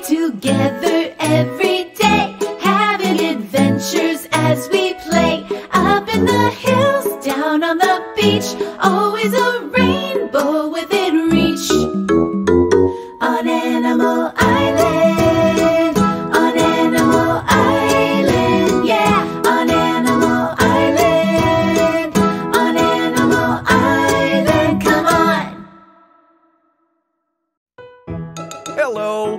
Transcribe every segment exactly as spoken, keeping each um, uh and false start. We're together every day, having adventures as we play. Up in the hills, down on the beach, always a rainbow within reach. On Animal Island, on Animal Island, yeah. On Animal Island, on Animal Island, come on. Hello.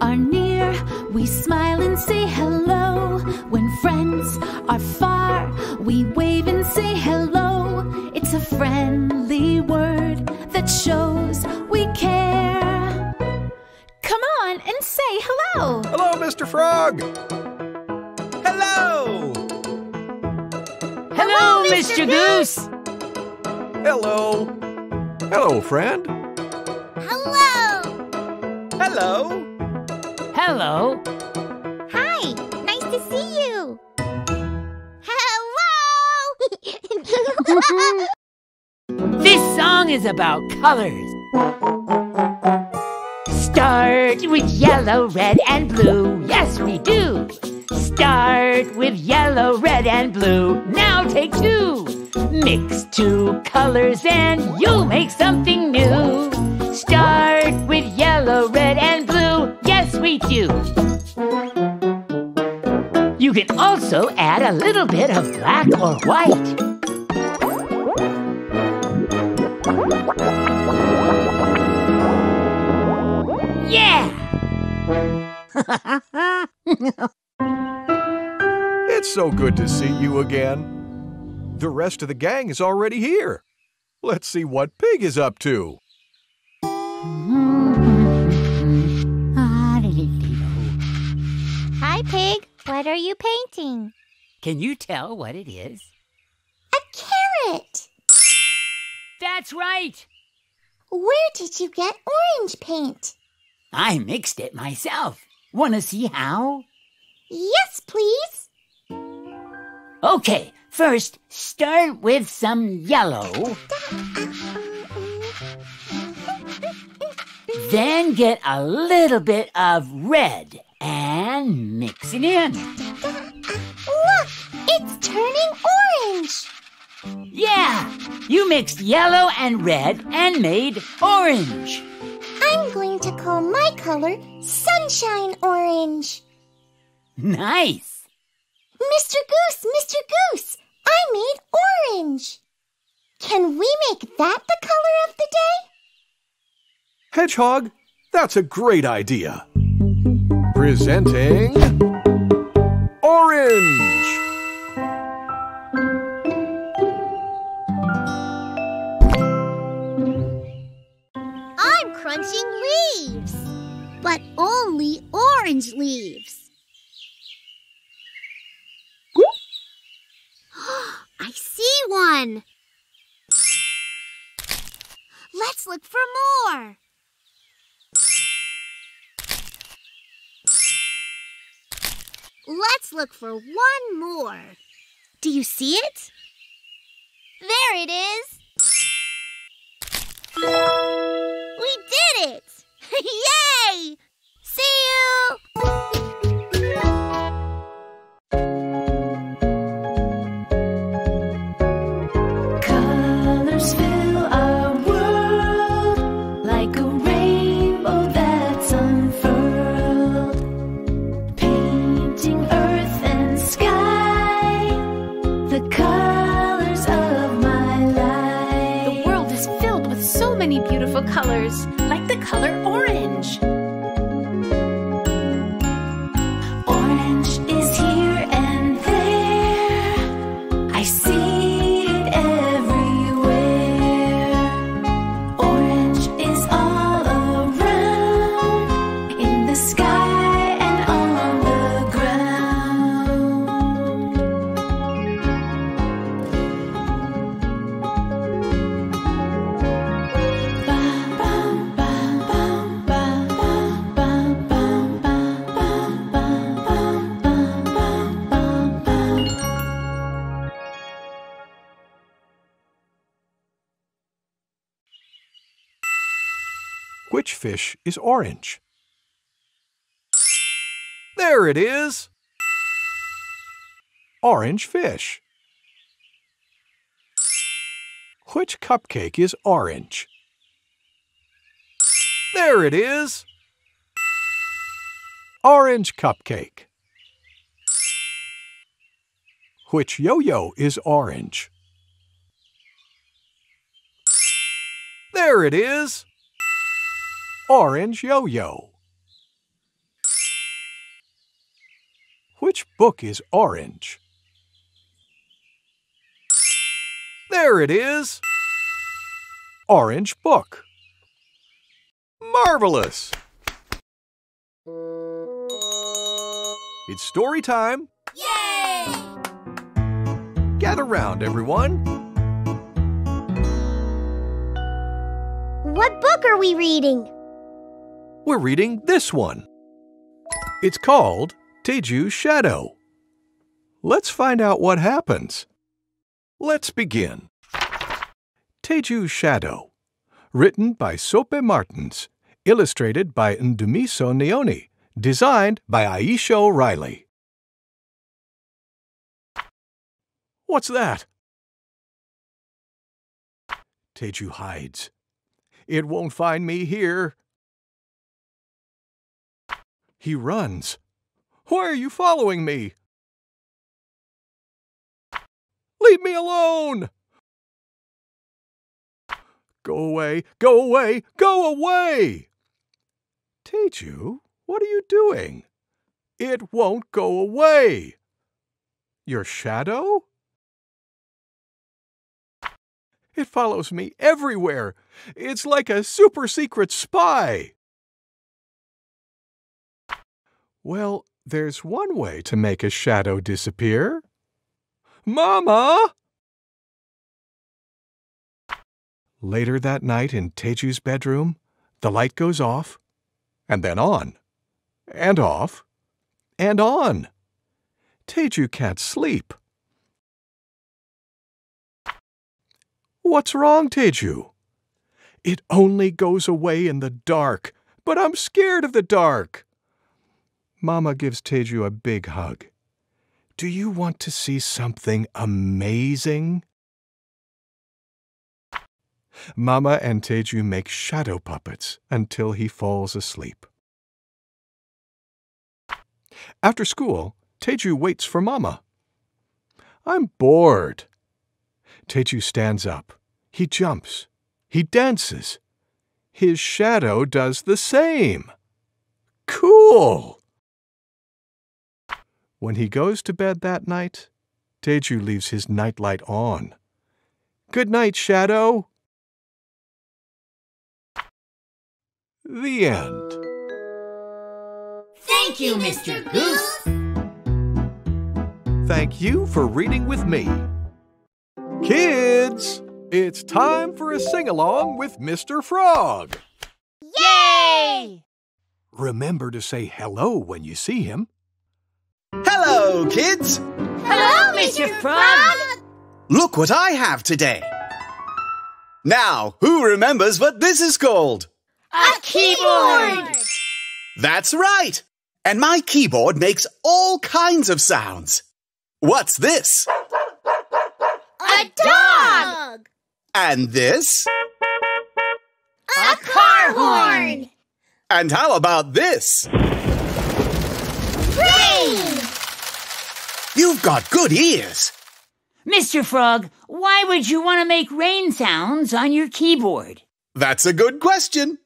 are near, we smile and say hello. When friends are far, we wave and say hello. It's a friendly word that shows we care. Come on and say hello. Hello, Mister Frog. Hello. Hello, hello Mister Goose. Goose. Hello. Hello, friend. Hello. Hello. Hi. Nice to see you. Hello. This song is about colors. Start with yellow, red, and blue. Yes, we do. Start with yellow, red, and blue. Now take two. Mix two colors and you'll make something new. Start with yellow, red, and blue. Yes, we do. You can also add a little bit of black or white. Yeah! It's so good to see you again. The rest of the gang is already here. Let's see what Pig is up to. Hi, Pig. What are you painting? Can you tell what it is? A carrot! That's right! Where did you get orange paint? I mixed it myself. Want to see how? Yes, please! Okay, first, start with some yellow. Then get a little bit of red and mix it in. Look, it's turning orange. Yeah, you mixed yellow and red and made orange. I'm going to call my color sunshine orange. Nice. Mister Goose, Mister Goose, I made orange. Can we make that the color of the day? Hedgehog, that's a great idea. Presenting orange. I'm crunching leaves, but only orange leaves. I see one. Let's look for more. Let's look for one more. Do you see it? There it is! We did it! Yay! See you! Colors fill our world like a rainbow that's unfurled. Painting earth and sky, the colors of my life. The world is filled with so many beautiful colors, like the color orange. Sky Which fish is orange? There it is! Orange fish. Which cupcake is orange? There it is! Orange cupcake. Which yo-yo is orange? There it is! Orange yo-yo. Which book is orange? There it is! Orange book. Marvelous! It's story time! Yay! Gather round, everyone! What book are we reading? We're reading this one. It's called Tejus Shadow. Let's find out what happens. Let's begin. Tejus Shadow, written by Sope Martins, illustrated by Ndumiso Neoni, designed by Aisha O'Reilly. What's that? Teju hides. It won't find me here. He runs. Why are you following me? Leave me alone! Go away, go away, go away! Teju, what are you doing? It won't go away! Your shadow? It follows me everywhere. It's like a super-secret spy. Well, there's one way to make a shadow disappear. Mama! Later that night in Teju's bedroom, the light goes off, and then on, and off, and on. Teju can't sleep. What's wrong, Teju? It only goes away in the dark, but I'm scared of the dark. Mama gives Teju a big hug. Do you want to see something amazing? Mama and Teju make shadow puppets until he falls asleep. After school, Teju waits for Mama. I'm bored. Teju stands up. He jumps. He dances. His shadow does the same. Cool! When he goes to bed that night, Teju leaves his nightlight on. Good night, Shadow! The end. Thank you, Mister Goose! Thank you for reading with me. Kids, it's time for a sing-along with Mister Frog! Yay! Remember to say hello when you see him. Hello, kids! Hello, Mister Frog! Look what I have today! Now, who remembers what this is called? A keyboard! That's right! And my keyboard makes all kinds of sounds. What's this? A dog! And this? A car horn! And how about this? Rain! You've got good ears! Mister Frog, why would you want to make rain sounds on your keyboard? That's a good question.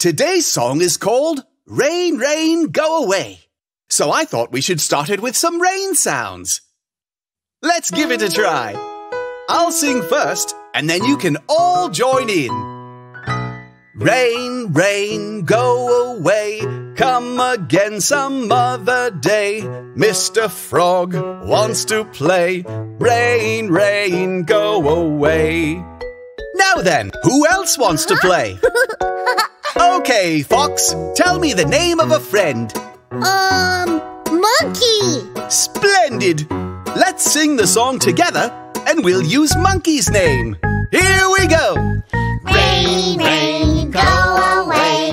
Today's song is called Rain, Rain, Go Away. So I thought we should start it with some rain sounds. Let's give it a try. I'll sing first, and then you can all join in. Rain, rain, go away, come again some other day. Mister Frog wants to play. Rain, rain, go away. Now then, who else wants to play? Okay, Fox, tell me the name of a friend. Um, Monkey! Splendid! Let's sing the song together. And we'll use Monkey's name. Here we go! Rain, rain, go away.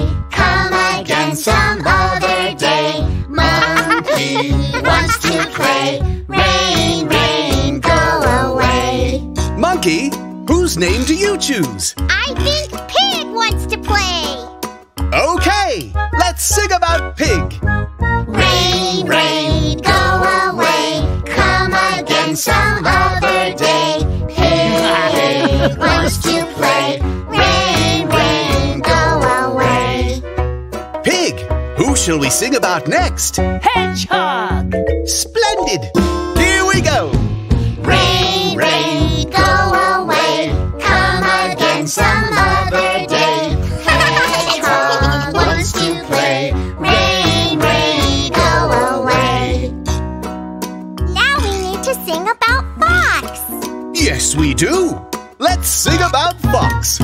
Whose name do you choose? I think Pig wants to play. Okay, let's sing about Pig. Rain, rain, go away. Come again some other day. Pig wants to play. Rain, rain, go away. Pig, who shall we sing about next? Hedgehog. Splendid. Here we go. Rain, rain, go away. Come again some other day. Hedgehog wants to play. Rain, rain, go away. Now we need to sing about Fox. Yes, we do. Let's sing about Fox.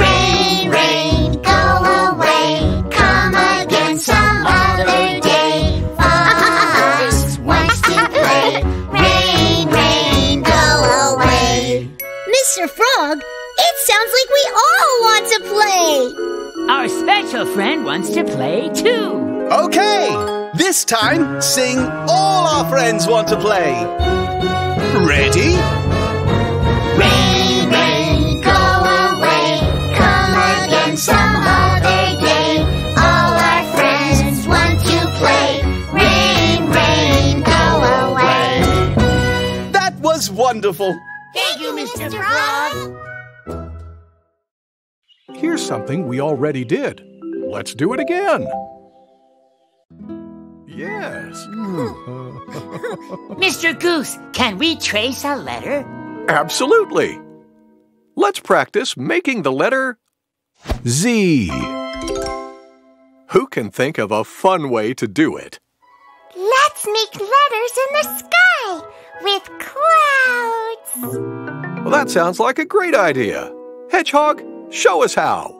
Rain, rain, go away. Come again some other day. Fox wants to play. Rain, rain, go away. Mister Frog, it sounds like we all want to play. Our special friend wants to play too. Okay, this time sing All Our Friends Want to Play. Ready? Rain, rain, go away. Come again some other day. All our friends want to play. Rain, rain, go away. That was wonderful. Thank you, Mister Frog. Here's something we already did. Let's do it again. Yes. Mister Goose, can we trace a letter? Absolutely. Let's practice making the letter Z. Who can think of a fun way to do it? Let's make letters in the sky with clouds. Well, that sounds like a great idea. Hedgehog, show us how.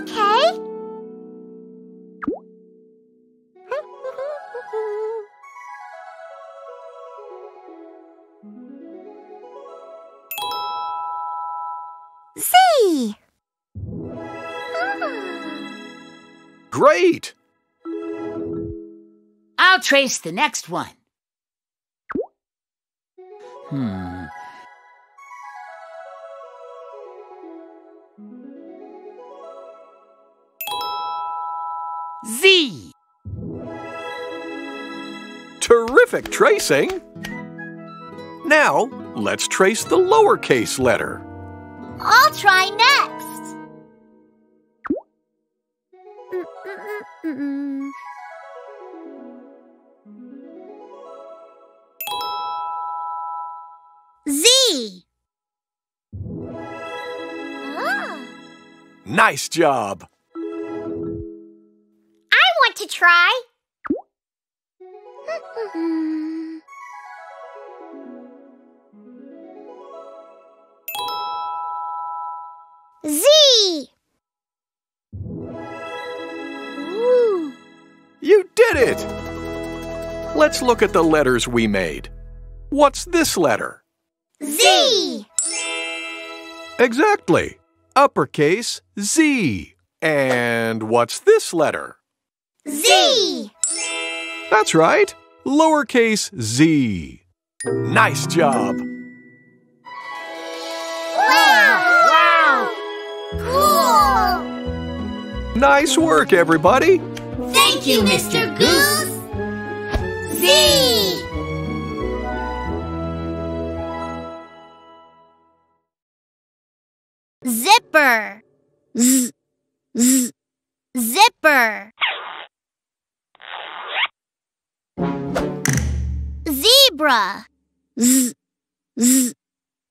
Okay. Z. Ah. Great! I'll trace the next one. Hmm. Z. Terrific tracing! Now, let's trace the lowercase letter. I'll try next. Mm-mm-mm-mm. Z. Ah. Nice job. I want to try. Mm-mm. Z! Ooh. You did it! Let's look at the letters we made. What's this letter? Z! Exactly. Uppercase Z. And what's this letter? Z! That's right. Lowercase Z. Nice job! Cool! Nice work, everybody! Thank you, Mister Goose! Z! Zipper! Z, z, zipper! Zebra! Z, z,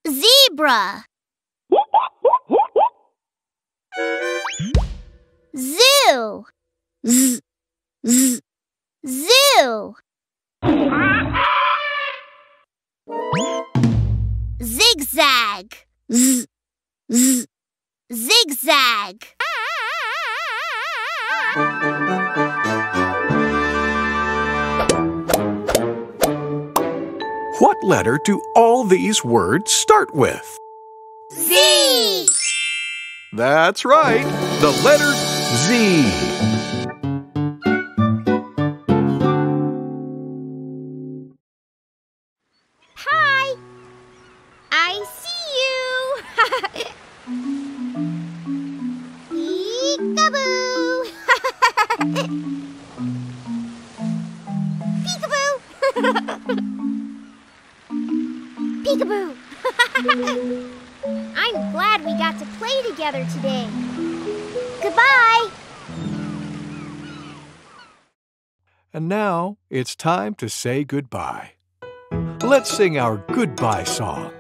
zebra! Zoo! Z, z, zoo! Zigzag! Z, z, zigzag! What letter do all these words start with? Z! That's right, the letter Z. Hi, I see got to play together today. Goodbye! And now it's time to say goodbye. Let's sing our goodbye song.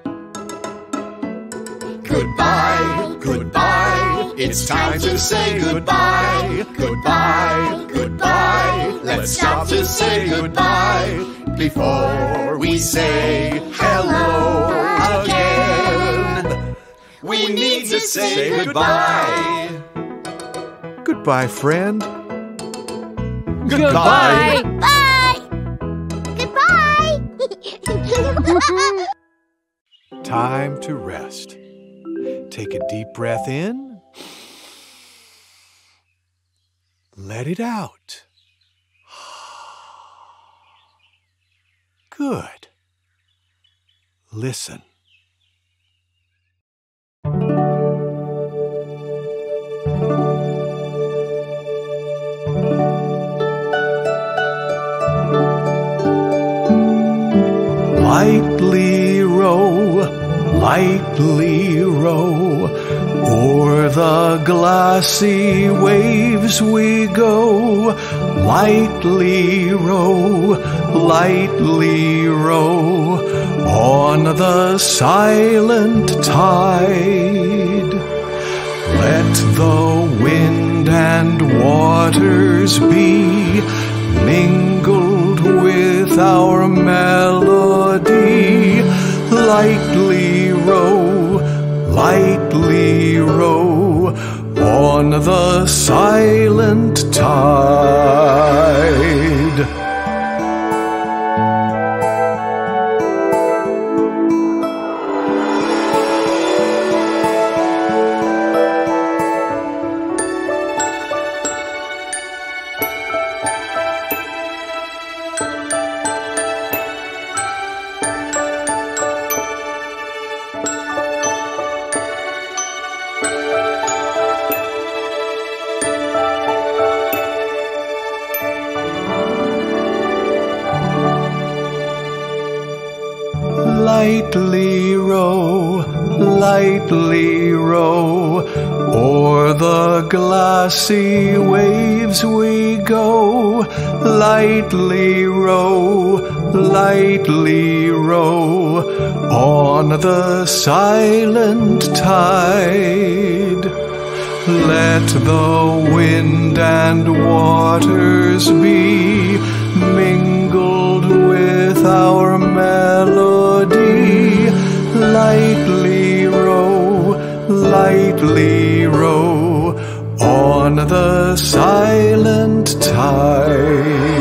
Goodbye, goodbye, it's time to say goodbye. Goodbye, goodbye, let's stop to say goodbye before we say hello again. We need to say goodbye. Goodbye, friend. Goodbye. Goodbye. Goodbye. Time to rest. Take a deep breath in. Let it out. Good. Listen. Lightly row, lightly row, o'er the glassy waves we go. Lightly row, lightly row, on the silent tide. Let the wind and waters be mingled with our melody. Lightly row, lightly row, on the silent tide. Lightly row, lightly row, o'er the glassy waves we go. Lightly row, lightly row, on the silent tide. Let the wind and waters be mingled with our melody. Lightly row, lightly row, on the silent tide.